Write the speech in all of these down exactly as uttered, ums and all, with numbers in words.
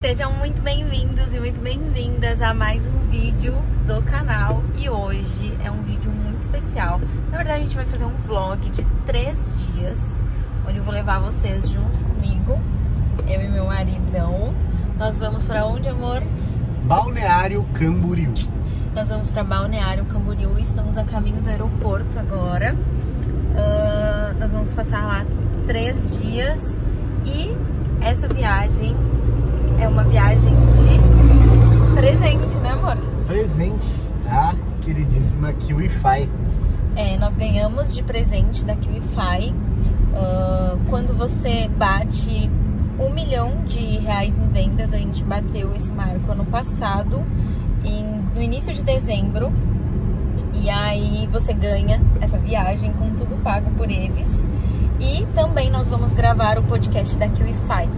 Sejam muito bem-vindos e muito bem-vindas a mais um vídeo do canal. E hoje é um vídeo muito especial. Na verdade, a gente vai fazer um vlog de três dias, onde eu vou levar vocês junto comigo, eu e meu maridão. Nós vamos pra onde, amor? Balneário Camboriú. Nós vamos pra Balneário Camboriú e estamos a caminho do aeroporto agora. Uh, nós vamos passar lá três dias e essa viagem é uma viagem de presente, né, amor? Presente da queridíssima Kiwify. É, nós ganhamos de presente da Kiwify. Uh, quando você bate um milhão de reais em vendas, a gente bateu esse marco ano passado, em, no início de dezembro. E aí você ganha essa viagem com tudo pago por eles. E também nós vamos gravar o podcast da Kiwify.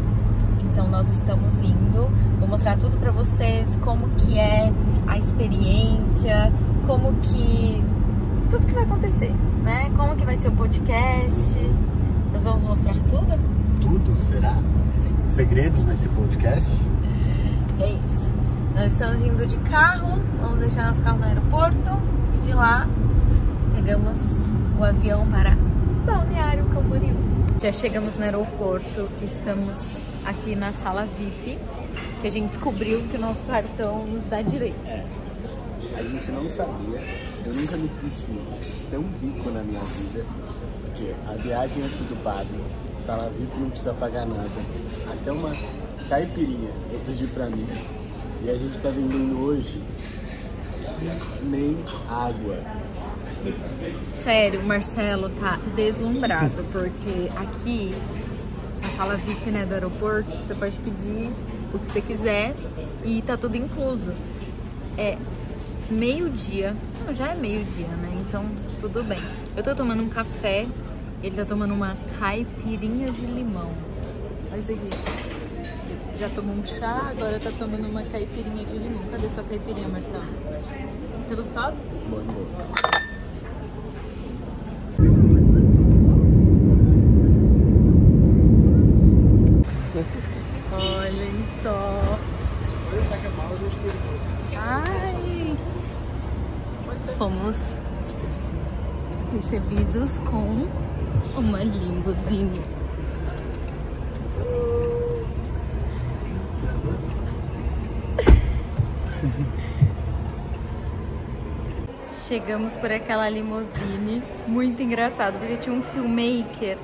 Então nós estamos indo, vou mostrar tudo pra vocês, como que é a experiência, como que... tudo que vai acontecer, né? Como que vai ser o podcast, nós vamos mostrar tudo? Tudo, será? Segredos nesse podcast? É isso. Nós estamos indo de carro, vamos deixar nosso carro no aeroporto e de lá pegamos o avião para Balneário Camboriú. Já chegamos no aeroporto, estamos aqui na sala V I P, que a gente descobriu que o nosso cartão nos dá direito. É, a gente não sabia, eu nunca me senti tão rico na minha vida, porque a viagem é tudo pago, sala V I P não precisa pagar nada, até uma caipirinha eu pedi pra mim, e a gente tá vendendo hoje nem água. Sério, o Marcelo tá deslumbrado, porque aqui sala V I P, né, do aeroporto, você pode pedir o que você quiser e tá tudo incluso. É meio-dia, não, já é meio-dia, né, então tudo bem. Eu tô tomando um café, ele tá tomando uma caipirinha de limão. Olha isso aqui. Já tomou um chá, agora tá tomando uma caipirinha de limão. Cadê sua caipirinha, Marcelo? Tá gostado? Bom, bom. Fomos recebidos com uma limusine. Chegamos por aquela limusine, muito engraçado, porque tinha um filmmaker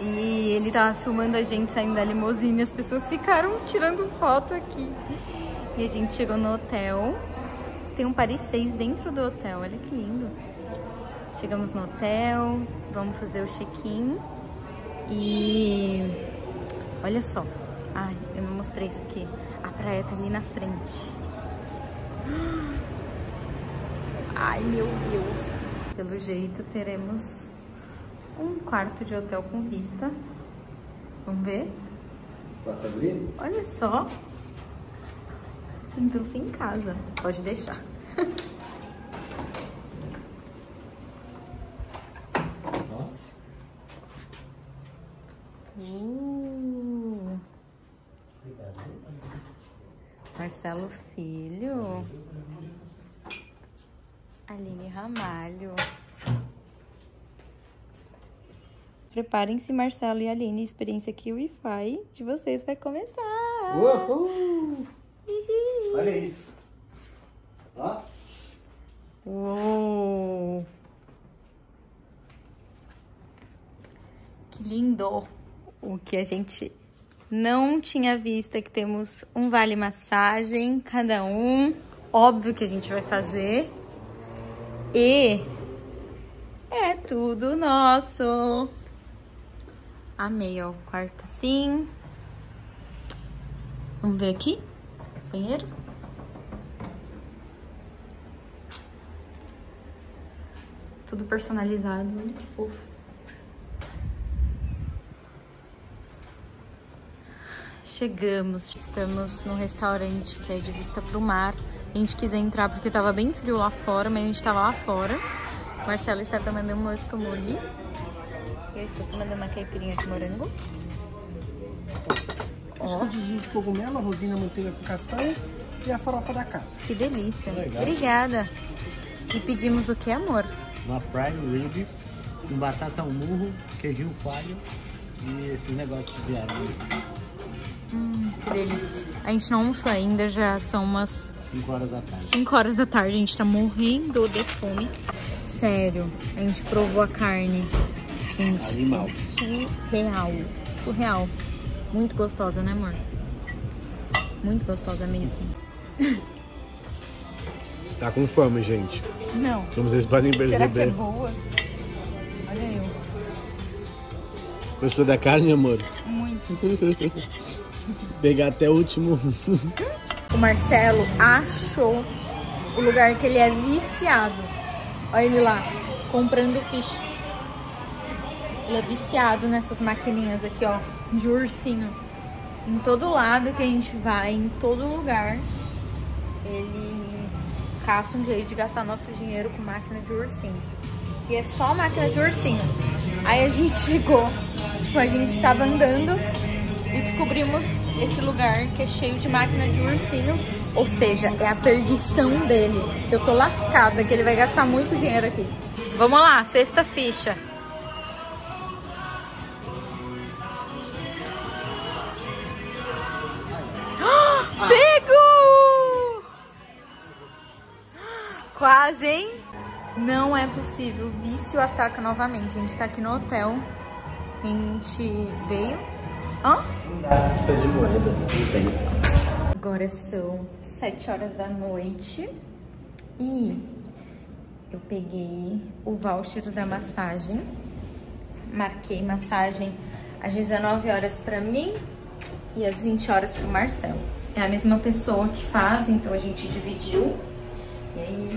e ele tava filmando a gente saindo da limusine, as pessoas ficaram tirando foto aqui. E a gente chegou no hotel. Tem um Paris seis dentro do hotel, olha que lindo. Chegamos no hotel, vamos fazer o check-in. E olha só. Ai, eu não mostrei isso aqui. A praia tá ali na frente. Ai, meu Deus. Pelo jeito, teremos um quarto de hotel com vista. Vamos ver? Posso abrir? Olha só. Sentam-se em casa. Pode deixar. uh. Marcelo Filho. Aline Ramalho. Preparem-se, Marcelo e Aline. A experiência Kiwify de vocês vai começar. Uhul! Olha isso. Ó. Uou. Que lindo. O que a gente não tinha visto é que temos um vale massagem, cada um. Óbvio que a gente vai fazer. E é tudo nosso. Amei, ó. Quarto assim. Vamos ver aqui. Banheiro. Tudo personalizado, olha que fofo. Chegamos, estamos num restaurante que é de vista pro mar. A gente quis entrar porque tava bem frio lá fora, mas a gente tava lá fora. O Marcelo está tomando um moscomoli. Eu estou tomando uma caipirinha de morango. oh. Escondidinho de cogumelo, a rosina, manteiga com castanha e a farofa da casa. Que delícia. Legal. Obrigada. E pedimos o que, amor? Uma prime rib, um batata ao murro, queijinho coalho e esses negócios de aranha. Hum, que delícia. A gente não almoçou ainda, já são umas... cinco horas da tarde. cinco horas da tarde, a gente tá morrendo de fome. Sério, a gente provou a carne. Gente, animal. É surreal. Surreal. Muito gostosa, né, amor? Muito gostosa mesmo. Tá com fome, gente. Não. Como vocês podem perceber. Será que é boa? Olha eu. Gostou da carne, amor? Muito. Pegar até o último. O Marcelo achou o lugar que ele é viciado. Olha ele lá, comprando fish. Ele é viciado nessas maquininhas aqui, ó. De ursinho. Em todo lado que a gente vai, em todo lugar, ele... faça um jeito de gastar nosso dinheiro com máquina de ursinho. E é só máquina de ursinho. Aí a gente chegou, tipo, a gente tava andando e descobrimos esse lugar que é cheio de máquina de ursinho. Ou seja, é a perdição dele. Eu tô lascada que ele vai gastar muito dinheiro aqui. Vamos lá, sexta ficha. Quase, hein? Não é possível. O vício ataca novamente. A gente tá aqui no hotel. A gente veio... Hã? Não dá, precisa de moeda. Não tem. Agora são sete horas da noite. E eu peguei o voucher da massagem. Marquei massagem às dezenove horas pra mim e às vinte horas pro Marcelo. É a mesma pessoa que faz, então a gente dividiu. E aí,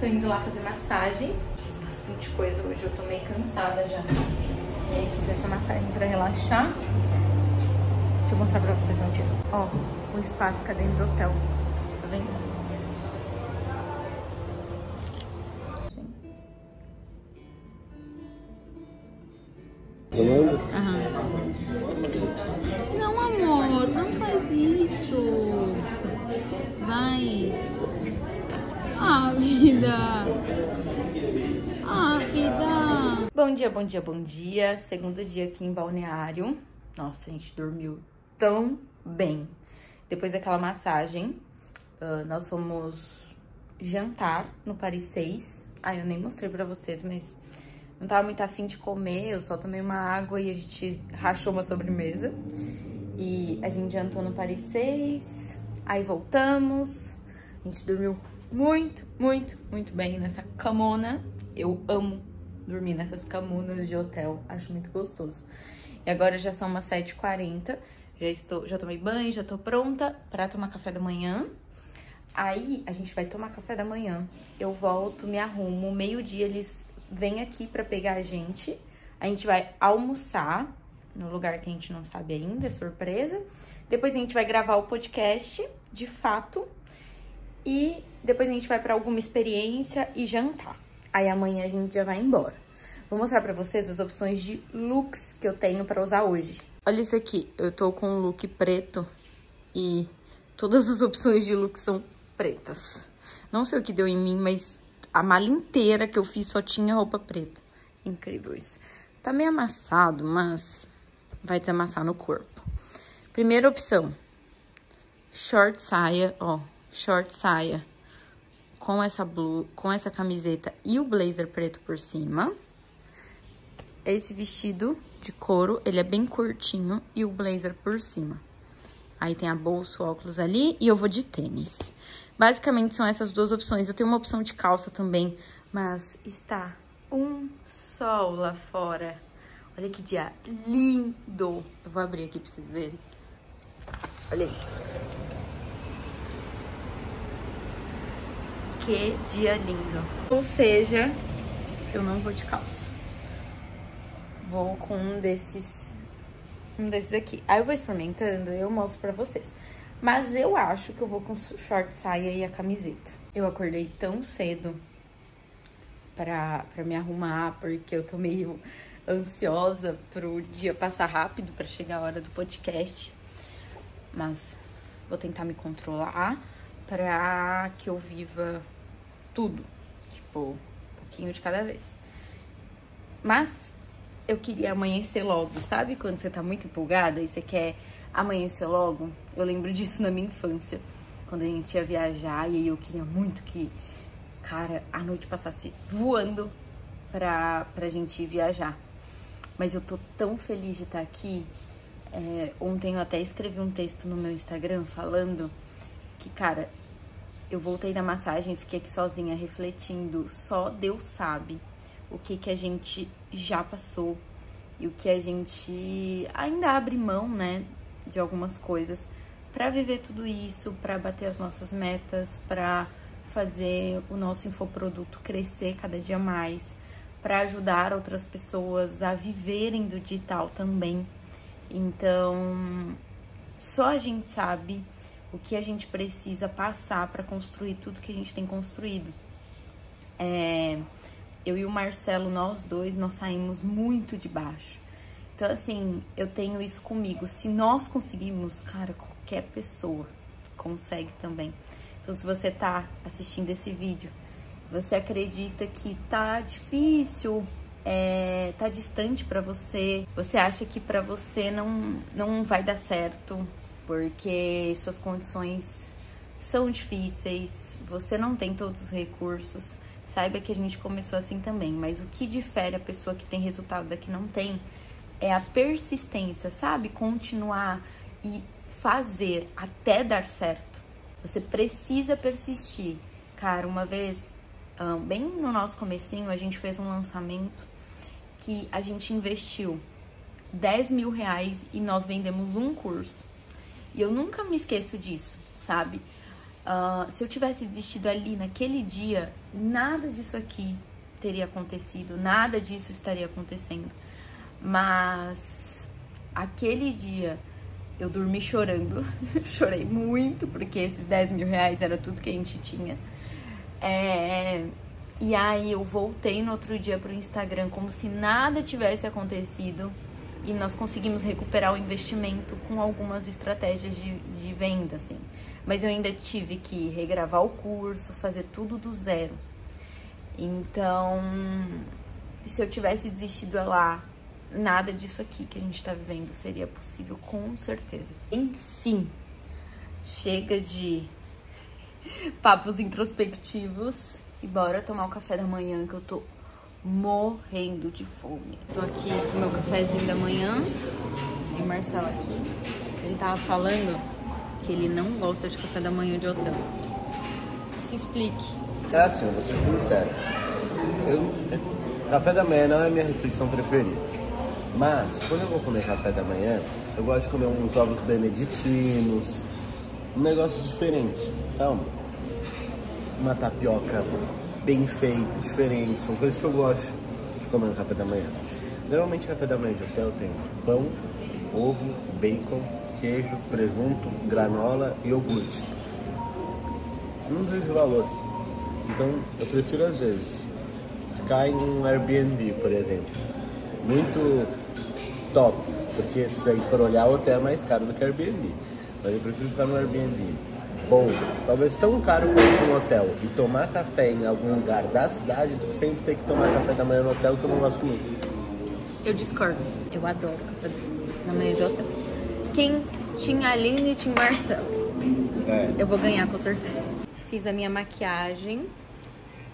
tô indo lá fazer massagem. Fiz bastante coisa hoje, eu tô meio cansada já. E aí, fiz essa massagem pra relaxar. Deixa eu mostrar pra vocês onde é. Ó, o spa fica dentro do hotel. Tá vendo? Uhum. Não, amor, não faz isso. Vai. Ah, vida! Ah, vida! Bom dia, bom dia, bom dia. Segundo dia aqui em Balneário. Nossa, a gente dormiu tão bem. Depois daquela massagem, uh, nós fomos jantar no Paris seis. Ah, eu nem mostrei pra vocês, mas não tava muito afim de comer. Eu só tomei uma água e a gente rachou uma sobremesa. E a gente jantou no Paris seis. Aí voltamos. A gente dormiu muito, muito, muito bem nessa camona. Eu amo dormir nessas camonas de hotel. Acho muito gostoso. E agora já são umas sete e quarenta. Já, estou, já tomei banho, já tô pronta pra tomar café da manhã. Aí a gente vai tomar café da manhã. Eu volto, me arrumo. Meio-dia eles vêm aqui pra pegar a gente. A gente vai almoçar no lugar que a gente não sabe ainda, é surpresa. Depois a gente vai gravar o podcast, de fato. E depois a gente vai pra alguma experiência e jantar. Aí amanhã a gente já vai embora. Vou mostrar pra vocês as opções de looks que eu tenho pra usar hoje. Olha isso aqui. Eu tô com um look preto e todas as opções de look são pretas. Não sei o que deu em mim, mas a mala inteira que eu fiz só tinha roupa preta. Incrível isso. Tá meio amassado, mas vai desamassar no corpo. Primeira opção. Short saia, ó. Short saia com essa blue, com essa camiseta e o blazer preto por cima. Esse vestido de couro, ele é bem curtinho e o blazer por cima. Aí tem a bolsa, o óculos ali e eu vou de tênis. Basicamente são essas duas opções. Eu tenho uma opção de calça também, mas está um sol lá fora. Olha que dia lindo. Eu vou abrir aqui pra vocês verem. Olha isso. Que dia lindo. Ou seja, eu não vou de calça. Vou com um desses, um desses aqui. Aí eu vou experimentando e eu mostro pra vocês. Mas eu acho que eu vou com short saia e a camiseta. Eu acordei tão cedo pra, pra me arrumar, porque eu tô meio ansiosa pro dia passar rápido pra chegar a hora do podcast. mas vou tentar me controlar pra que eu viva tudo, tipo, um pouquinho de cada vez. Mas eu queria amanhecer logo, sabe? Quando você tá muito empolgada e você quer amanhecer logo. Eu lembro disso na minha infância, quando a gente ia viajar, e eu queria muito que, cara, a noite passasse voando pra, pra gente ir viajar. Mas eu tô tão feliz de estar aqui. É, ontem eu até escrevi um texto no meu Instagram falando que, cara, eu voltei da massagem, fiquei aqui sozinha refletindo. Só Deus sabe o que que a gente já passou e o que a gente ainda abre mão, né, de algumas coisas pra viver tudo isso, pra bater as nossas metas, pra fazer o nosso infoproduto crescer cada dia mais, pra ajudar outras pessoas a viverem do digital também. Então, só a gente sabe o que a gente precisa passar pra construir tudo que a gente tem construído. É... Eu e o Marcelo, nós dois, nós saímos muito de baixo. Então, assim, eu tenho isso comigo. Se nós conseguimos, cara, qualquer pessoa consegue também. Então, se você tá assistindo esse vídeo, você acredita que tá difícil, é, tá distante pra você, você acha que pra você não, não vai dar certo, porque suas condições são difíceis, você não tem todos os recursos, saiba que a gente começou assim também, mas o que difere a pessoa que tem resultado da que não tem é a persistência, sabe? Continuar e fazer até dar certo. Você precisa persistir. Cara, uma vez, bem no nosso comecinho, a gente fez um lançamento que a gente investiu dez mil reais e nós vendemos um curso. E eu nunca me esqueço disso, sabe? Uh, se eu tivesse desistido ali naquele dia, nada disso aqui teria acontecido, nada disso estaria acontecendo. Mas aquele dia eu dormi chorando, chorei muito, porque esses dez mil reais era tudo que a gente tinha. É, e aí eu voltei no outro dia pro Instagram como se nada tivesse acontecido e nós conseguimos recuperar o investimento com algumas estratégias de, de venda, assim. Mas eu ainda tive que regravar o curso, fazer tudo do zero. Então, se eu tivesse desistido lá, nada disso aqui que a gente tá vivendo seria possível, com certeza. Enfim, chega de papos introspectivos e bora tomar o café da manhã, que eu tô morrendo de fome. Tô aqui com meu cafezinho da manhã e o Marcelo aqui. Ele tava falando que ele não gosta de café da manhã de hotel. Se explique. Cássio, vou ser sincero. Eu, café da manhã não é a minha refeição preferida. Mas, quando eu vou comer café da manhã, eu gosto de comer uns ovos beneditinos, um negócio diferente. Então, uma tapioca bem feita, diferente. São coisas que eu gosto de comer no café da manhã. Normalmente, café da manhã de hotel tem pão, ovo, bacon, queijo, presunto, granola e iogurte. Não vejo valor. Então, eu prefiro, às vezes, ficar em um Airbnb, por exemplo. Muito top, porque se a gente for olhar, o hotel é mais caro do que Airbnb. Mas eu prefiro ficar no Airbnb. Bom, talvez tão caro quanto um hotel. E tomar café em algum lugar da cidade, tu sempre tem que tomar café da manhã no hotel, que eu não gosto muito. Eu discordo. Eu adoro café da manhã de hotel. Quem tinha Aline e tinha Marcelo. É. Eu vou ganhar, com certeza. Fiz a minha maquiagem.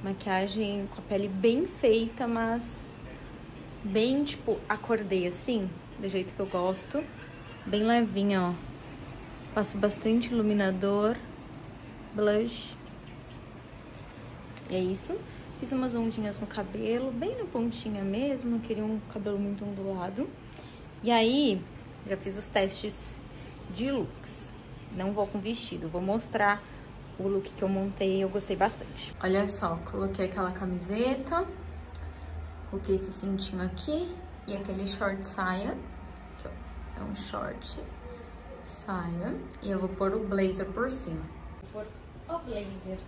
Maquiagem com a pele bem feita, mas bem, tipo, acordei assim, do jeito que eu gosto. Bem levinha, ó. Passo bastante iluminador, blush. E é isso. Fiz umas ondinhas no cabelo, bem na pontinha mesmo. Não queria um cabelo muito ondulado. E aí, já fiz os testes de looks. Não vou com vestido, vou mostrar o look que eu montei, eu gostei bastante. Olha só, coloquei aquela camiseta, coloquei esse cintinho aqui e aquele short saia. Aqui, ó, é um short saia. E eu vou pôr o blazer por cima. Vou pôr o blazer.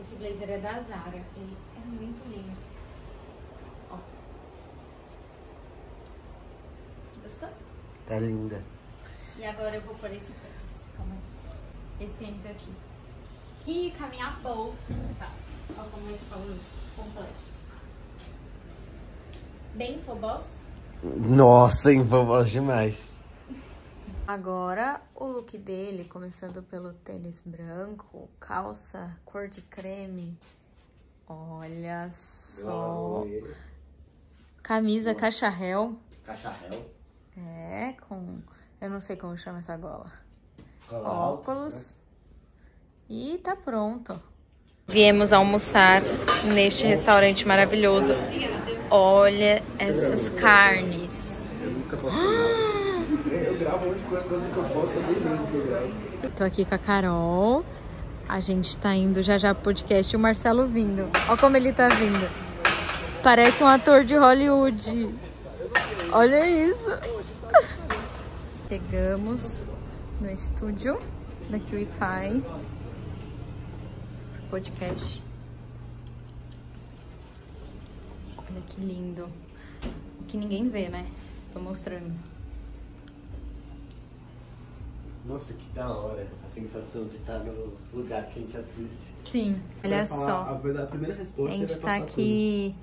Esse blazer é da Zara, ele é muito lindo. Tá linda. E agora eu vou pôr esse tênis. Calma aí. Esse tênis aqui. E com a minha bolsa. Tá. Olha como é que tá o completo. Bem fobós. Nossa, hein? Fobós demais. Agora o look dele, começando pelo tênis branco, calça cor de creme. Olha só. Oi. Camisa cacharel. Cacharel? É, com... eu não sei como chama essa gola. Cola óculos. Alta, né? E tá pronto. Viemos almoçar neste restaurante maravilhoso. Olha essas carnes. Eu nunca posso gravar. Eu gravo um monte de coisa que eu posso, é bem mesmo que eu gravo. Tô aqui com a Carol. A gente tá indo já já pro podcast e o Marcelo vindo. Olha como ele tá vindo. Parece um ator de Hollywood. Olha isso. Chegamos no estúdio da Kiwify. Podcast. Olha que lindo. O que ninguém vê, né? Tô mostrando. Nossa, que da hora. A sensação de estar no lugar que a gente assiste. Sim. Você olha só. A, a primeira resposta, a gente tá aqui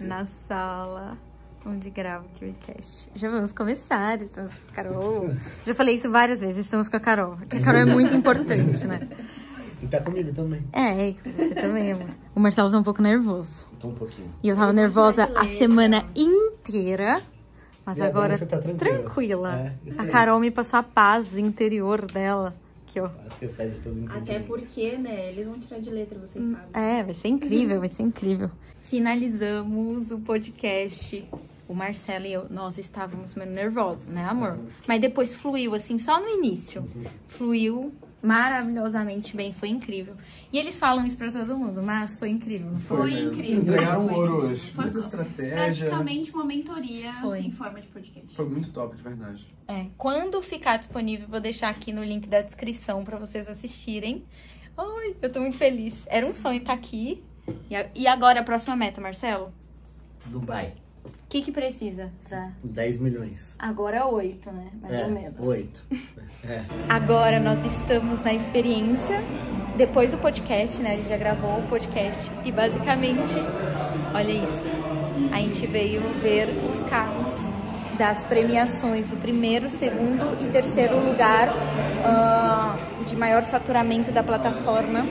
na sala onde gravo o Kiwicast. Já vamos começar. Estamos com a Carol. Já falei isso várias vezes. Estamos com a Carol. Porque a Carol é muito importante, né? E tá comigo também. É, você também, amor. O Marcelo tá um pouco nervoso. Tô um pouquinho. E eu tava nervosa a semana inteira. Mas e agora, agora você tá tranquila. tranquila. É, a Carol me passou a paz interior dela. Aqui, ó. Até porque, né? Eles vão tirar de letra, vocês hum, sabem. É, vai ser incrível, vai ser incrível. Finalizamos o podcast. O Marcelo e eu, nós estávamos meio nervosos, né, amor? Uhum. Mas depois fluiu, assim, só no início. Uhum. Fluiu maravilhosamente bem, foi incrível. E eles falam isso pra todo mundo, mas foi incrível. Foi, foi incrível. Entregaram foi. ouro hoje. Foi muita estratégia. Praticamente uma mentoria foi. em forma de podcast. Foi muito top, de verdade. É. Quando ficar disponível, vou deixar aqui no link da descrição pra vocês assistirem. Ai, eu tô muito feliz. Era um sonho estar aqui. E agora a próxima meta, Marcelo? Dubai. O que que precisa pra... dez milhões. Agora oito, né? Mais é, ou menos. oito. É. Agora nós estamos na experiência. Depois do podcast, né? A gente já gravou o podcast. E basicamente, olha isso. A gente veio ver os carros das premiações do primeiro, segundo e terceiro lugar uh, de maior faturamento da plataforma.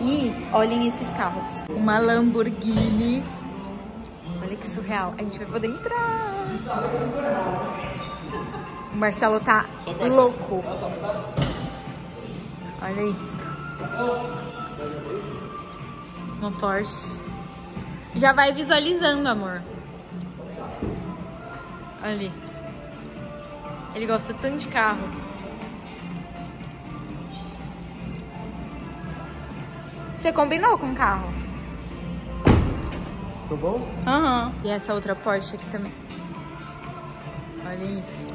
E olhem esses carros. Uma Lamborghini... Olha que surreal. A gente vai poder entrar. O Marcelo tá louco. Olha isso. Uma Porsche. Já vai visualizando, amor. Olha ali. Ele gosta tanto de carro. Você combinou com o carro? Ficou bom? Aham. Uhum. E essa outra Porsche aqui também. Olha isso.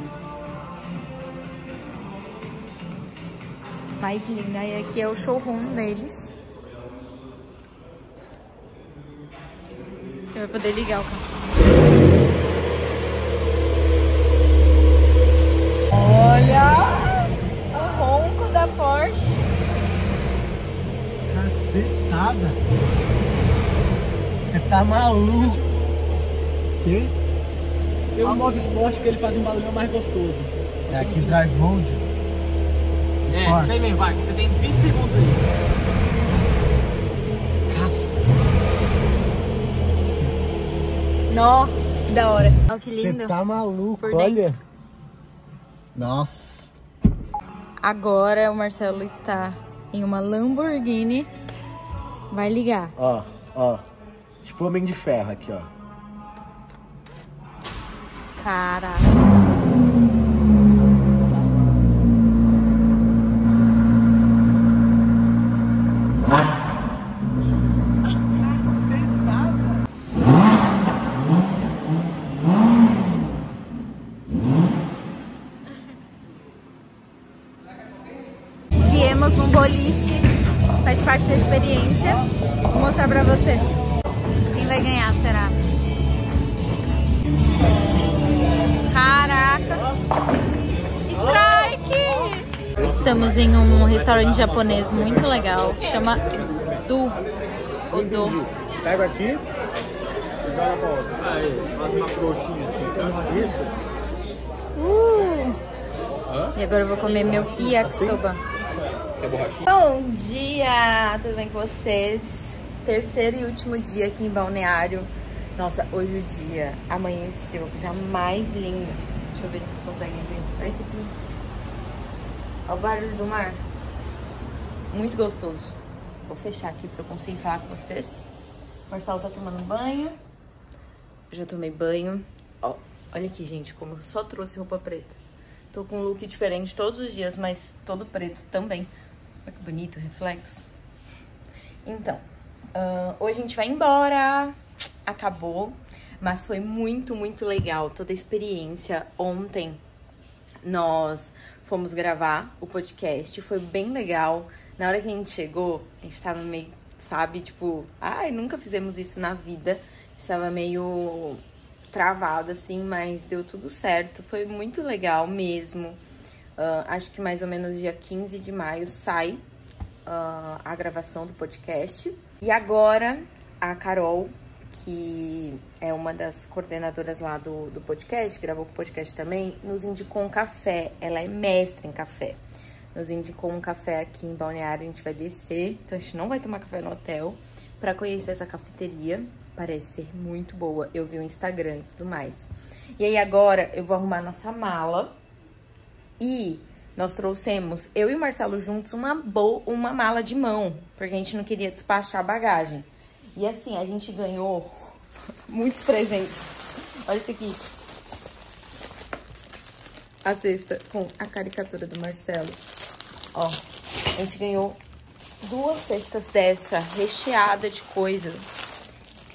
Mais linda. E aqui é o showroom deles. Você vai poder ligar o carro. Olha! O ronco da Porsche. Cacetada! Você tá maluco? Que? Tem um modo esporte que ele faz um barulho mais gostoso. É aqui, drive mode. É, sei bem, vai. Você tem vinte segundos aí. Nossa. Nó, que da hora. Olha que lindo. Você tá maluco, olha. Nossa. Agora o Marcelo está em uma Lamborghini. Vai ligar. Ó, ó. Tipo Homem de Ferro aqui, ó. Cara. Viemos num boliche. Faz parte da experiência. Vou mostrar pra vocês. Vai ganhar, será? Caraca! estamos em um restaurante japonês muito legal, que chama Do. Do. Pega aqui e dá na volta. Aí, faz uma coxinha assim. Isso. Uh. Hã? E agora eu vou comer meu yakisoba. Bom dia! Tudo bem com vocês? Terceiro e último dia aqui em Balneário. Nossa, hoje o dia amanheceu, a coisa mais linda. Deixa eu ver se vocês conseguem ver. Olha esse aqui. Olha o barulho do mar. Muito gostoso. Vou fechar aqui pra eu conseguir falar com vocês. O Marcelo tá tomando banho. Eu já tomei banho. Ó, olha aqui, gente, como eu só trouxe roupa preta. Tô com um look diferente todos os dias, mas todo preto também. Olha que bonito, reflexo. Então, uh, hoje a gente vai embora. Acabou, mas foi muito, muito legal toda a experiência. Ontem nós fomos gravar o podcast, foi bem legal. Na hora que a gente chegou, a gente tava meio, sabe, tipo, ai, nunca fizemos isso na vida. A gente tava meio travado, assim, mas deu tudo certo. Foi muito legal mesmo. Uh, acho que mais ou menos dia quinze de maio sai uh, a gravação do podcast. E agora a Carol, que é uma das coordenadoras lá do, do podcast, gravou o podcast também, nos indicou um café. Ela é mestra em café. Nos indicou um café aqui em Balneário, a gente vai descer. Então, a gente não vai tomar café no hotel pra conhecer essa cafeteria. Parece ser muito boa. Eu vi o Instagram e tudo mais. E aí, agora, eu vou arrumar nossa mala. E nós trouxemos, eu e o Marcelo juntos, uma, bo uma mala de mão. Porque a gente não queria despachar a bagagem. E assim, a gente ganhou muitos presentes. Olha isso aqui. A cesta com a caricatura do Marcelo. Ó, a gente ganhou duas cestas dessa, recheada de coisa.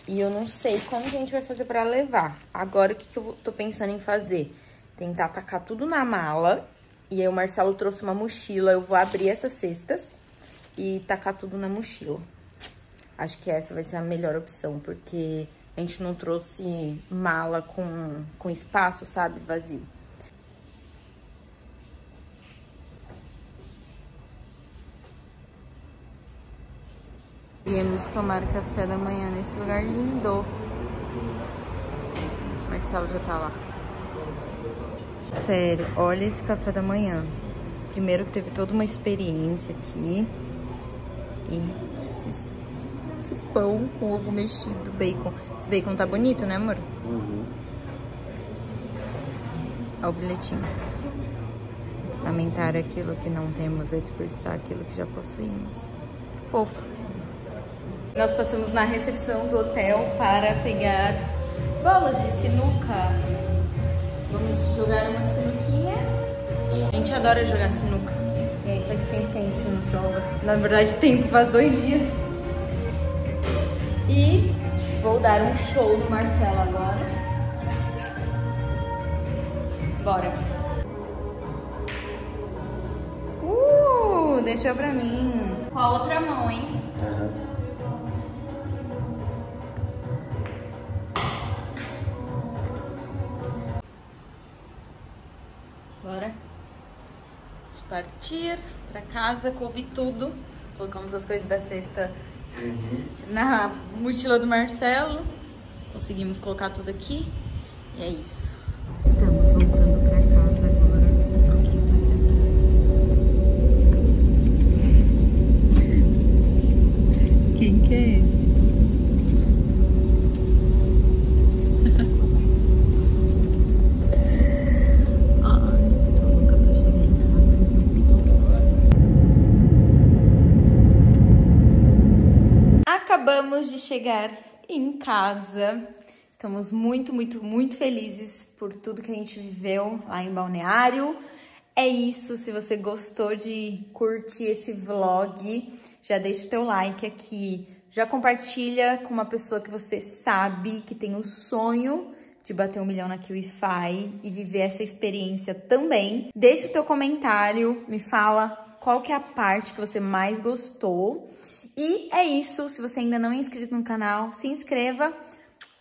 E eu não sei como que a gente vai fazer pra levar. Agora, o que, que eu tô pensando em fazer? Tentar tacar tudo na mala. E aí o Marcelo trouxe uma mochila. Eu vou abrir essas cestas e tacar tudo na mochila. Acho que essa vai ser a melhor opção, porque a gente não trouxe mala com, com espaço, sabe? Vazio. Viemos tomar café da manhã nesse lugar lindo. O Marcelo já tá lá. Sério, olha esse café da manhã. Primeiro que teve toda uma experiência aqui. E esses Esse pão com ovo mexido, bacon. Esse bacon tá bonito, né, amor? Uhum. Olha o bilhetinho. Lamentar aquilo que não temos, é dispersar aquilo que já possuímos. Fofo. Nós passamos na recepção do hotel para pegar bolas de sinuca. Vamos jogar uma sinuquinha. A gente adora jogar sinuca. E aí faz tempo que a gente não joga. Na verdade, tempo, faz dois dias. E vou dar um show no Marcelo agora. Bora. Uh, deixou pra mim. Com a outra mão, hein? Uhum. Bora. Vamos partir pra casa, coube tudo. Colocamos as coisas da cesta na mochila do Marcelo. Conseguimos colocar tudo aqui. E é isso. Estamos voltando pra casa agora. Alguém tá ali atrás. Quem que é esse? Acabamos de chegar em casa, estamos muito, muito, muito felizes por tudo que a gente viveu lá em Balneário. É isso, se você gostou de curtir esse vlog, já deixa o teu like aqui, já compartilha com uma pessoa que você sabe que tem o sonho de bater um milhão na Kiwify e viver essa experiência também. Deixa o teu comentário, me fala qual que é a parte que você mais gostou. E é isso, se você ainda não é inscrito no canal, se inscreva.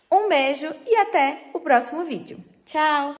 Um beijo e até o próximo vídeo. Tchau!